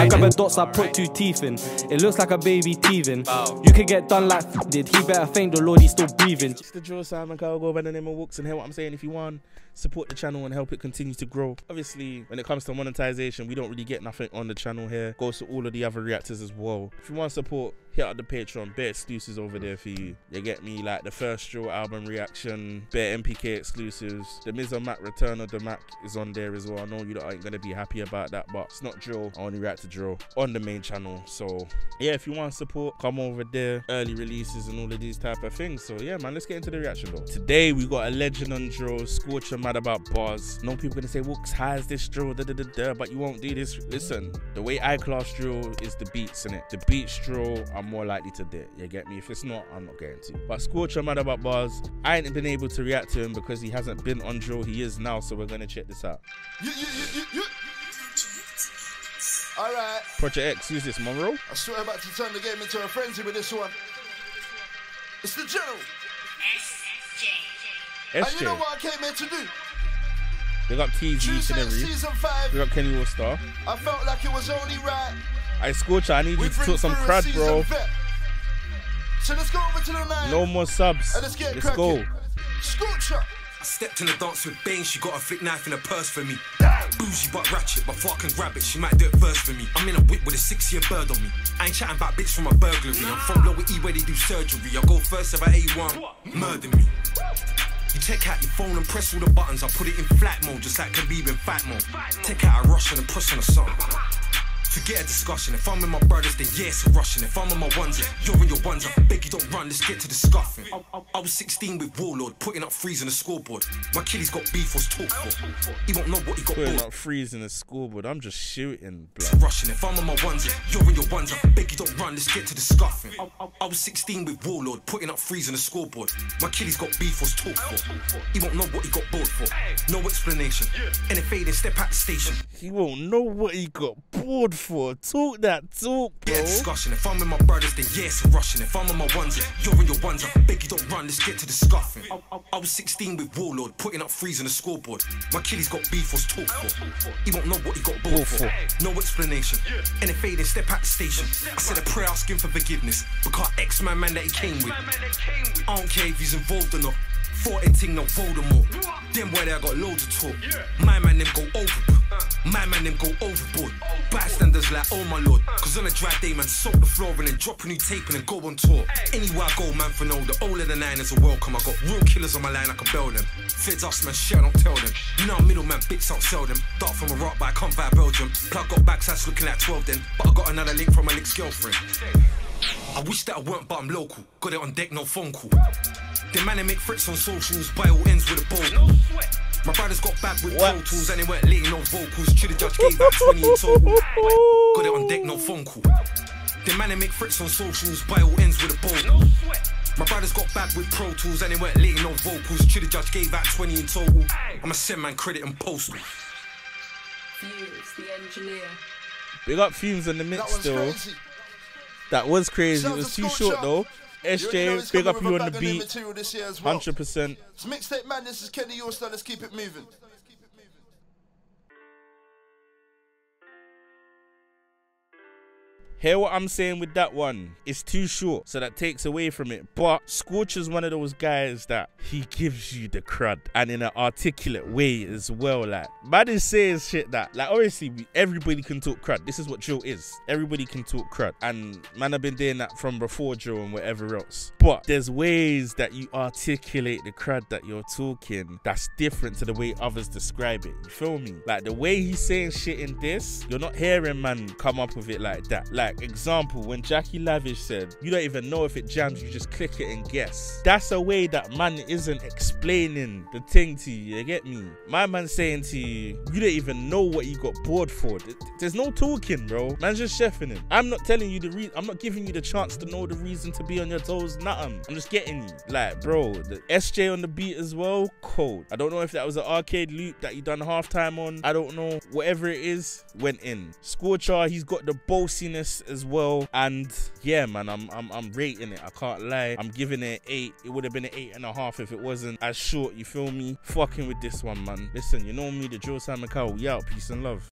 I grab a dots, I put two teeth in. It looks like a baby teething. You could get done like did. He better thank the Lord he's still breathing. It's the drill, Simon Cowell, go by the name of Wooks, and hear what I'm saying. If you want, support the channel and help it continue to grow. Obviously, when it comes to monetization, we don't really get nothing on the channel here. Goes to all of the other reactors as well. If you want support, hit up the Patreon, bare exclusives over there for you. You get me, like the first drill album reaction, bare MPK exclusives. The Miz and Mac Return of the Mac is on there as well. I know you lot ain't gonna be happy about that, but it's not drill. I only react to drill on the main channel. So yeah, if you want support, come over there. Early releases and all of these type of things. So yeah, man, let's get into the reaction though. Today we got a legend on drill, Scorcher, mad about bars. No people gonna say, Wooks, how is this drill? Da, da, da, da. But you won't do this. Listen, the way I class drill is the beats in it. The beats drill, I'm more likely to do it, you get me? If it's not, I'm not getting to. But Scorcher, mad about bars, I ain't been able to react to him because he hasn't been on drill. He is now, so we're gonna check this out. All right. Project X, who's this, Monroe? I swear I'm about to turn the game into a frenzy with this one. It's the general. SJ. And you know what I came here to do? We got TZ and every. We got Kenny Allstar. I felt like it was only right. I Scorcher, I need you to talk some crud, bro. So let's go over to the line. No more subs. And let's go. Scorcher. I stepped in the dance with Bane, she got a flick knife in her purse for me. Bougie but ratchet, but fuck and grab it, she might do it first for me. I'm in a whip with a 6-year bird on me. I ain't chatting about bitch from a burglary. I'm from Lower E where they do surgery. I go first if I A1, murder me. You check out your phone and press all the buttons. I put it in flat mode, just like Khabib in fat mode. Take out a Russian and push on a song. Forget a discussion. If I'm with my brothers, then yes, I'm rushing. If I'm with my ones, you're in your ones. I beg you don't run, let's get to the scuffing. I was 16 with Warlord, putting up threes on the scoreboard. My kid, he's got beef, was talked for. He won't know what he got. Putting up threes in the scoreboard, I'm just shooting, blood. Rushing. If I'm with my ones, you're in your ones. I beg you don't run, let's get to the scuffing. I was 16 with Warlord, putting up threes on the scoreboard. My kid, he's got beef, was talked for. He won't know what he got bored for. No explanation. And if they didn't step out the station, he won't know what he got bored for. Talk that talk, bro. Yeah, discussion. If I'm with my brothers, then yes, I'm rushing. If I'm with my ones, you're in your ones. I beg you don't run, let's get to the scuffing. I was 16 with Warlord, putting up threes on the scoreboard. My kid, he's got beef, was talked for. He won't know what he got bored for. No explanation. And if they didn't step out the station, I said a prayer asking for forgiveness. Because X-Man man that he came with. I don't care if he's involved or not. Thought it ting no Voldemort. Them boy there got loads of talk. My man them go overboard. My man them go overboard. Bystanders like, oh my lord. Cause on a dry day, man, soak the floor and then drop a new tape and then go on tour. Anywhere I go, man, for no, the all of the nine is a welcome. I got real killers on my line, I can bell them. Feds us, man, shit, I don't tell them. You know I'm middleman, bits don't sell them. Dark from Iraq, but I come via Belgium. Plug got backsides looking at 12 then. But I got another link from my ex-girlfriend. I wish that I weren't, but I'm local. Got it on deck, no phone call. The man that make fricks on socials, by all ends with a bowl. No sweat. My brothers got back with pro tools and they weren't laying no vocals. Chilly judge gave out 20 in total. Got it on deck, no phone call. The man that make fricks on socials, by all ends with a bowl. No sweat. My brothers got back with pro tools and they weren't laying no vocals. Chilly judge gave out 20 in total. I'ma send man credit and postal. Fumes, the engineer. Big up Fumes in the mix still. That was crazy. It was too short though. SJ, big up you on the beat, 100%. It's Mixtape Man, this is Kenny Allstar, let's keep it moving. Hear what I'm saying with that one? It's too short, so that takes away from it. But Scorcher's one of those guys that he gives you the crud and in an articulate way as well. Like, man is saying shit that, like, obviously, everybody can talk crud. This is what drill is. Everybody can talk crud. And man, I've been doing that from before drill and whatever else. But there's ways that you articulate the crud that you're talking that's different to the way others describe it. You feel me? Like, the way he's saying shit in this, you're not hearing man come up with it like that. Like, example, when Jackie Lavish said, you don't even know if it jams, you just click it and guess. That's a way that man isn't explaining the thing to you, you get me? My man saying to you, you don't even know what you got bored for. There's no talking, bro. Man's just chefing him. I'm not telling you the reason, I'm not giving you the chance to know the reason to be on your toes, nothing. I'm just getting you. Like, bro, the SJ on the beat as well, cold. I don't know if that was an arcade loop that you done half time on. I don't know. Whatever it is, went in. Scorcher, he's got the bossiness as well, and yeah, man, I'm rating it. I can't lie. I'm giving it 8. It would have been an 8.5 if it wasn't as short. You feel me? Fucking with this one, man. Listen, you know me, the drill Simon Cowell. Yeah, peace and love.